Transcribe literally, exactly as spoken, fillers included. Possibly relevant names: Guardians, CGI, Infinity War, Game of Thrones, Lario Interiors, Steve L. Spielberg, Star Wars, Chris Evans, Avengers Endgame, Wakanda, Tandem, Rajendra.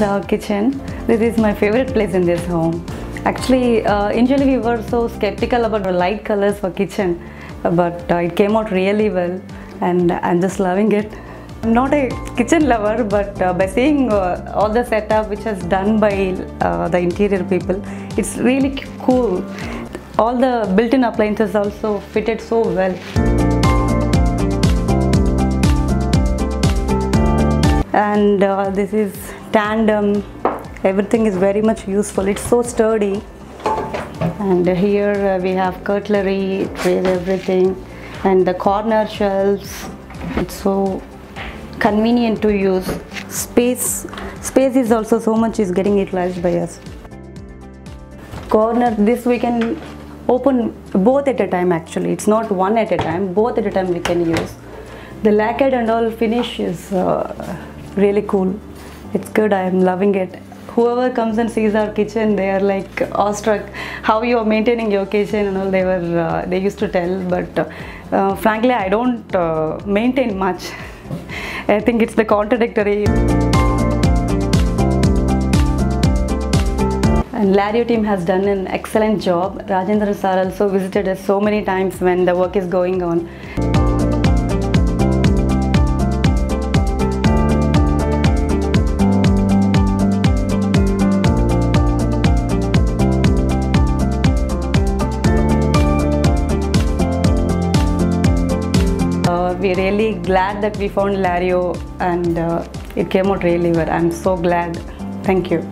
is our kitchen. This is my favorite place in this home. Actually, uh, initially we were so skeptical about the light colors for kitchen, but uh, it came out really well and I'm just loving it. I'm not a kitchen lover, but uh, by seeing uh, all the setup which has done by uh, the interior people, it's really cool. All the built-in appliances also fitted so well. And uh, this is Tandem. Everything is very much useful. It's so sturdy. And here uh, we have cutlery, trays, everything, and the corner shelves. It's so convenient to use. Space, space is also so much is getting utilized by us. Corner, this we can open both at a time. Actually, it's not one at a time. Both at a time we can use. The lacquered and all finish is uh, really cool. It's good. I am loving it. Whoever comes and sees our kitchen, they are like awestruck how you are maintaining your kitchen and all. They were uh, they used to tell, but uh, uh, frankly I don't uh, maintain much. I think it's the contradictory. And Lario team has done an excellent job. Rajendra sir also visited us so many times when the work is going on. We're really glad that we found Lario and uh, it came out really well. I'm so glad. Thank you.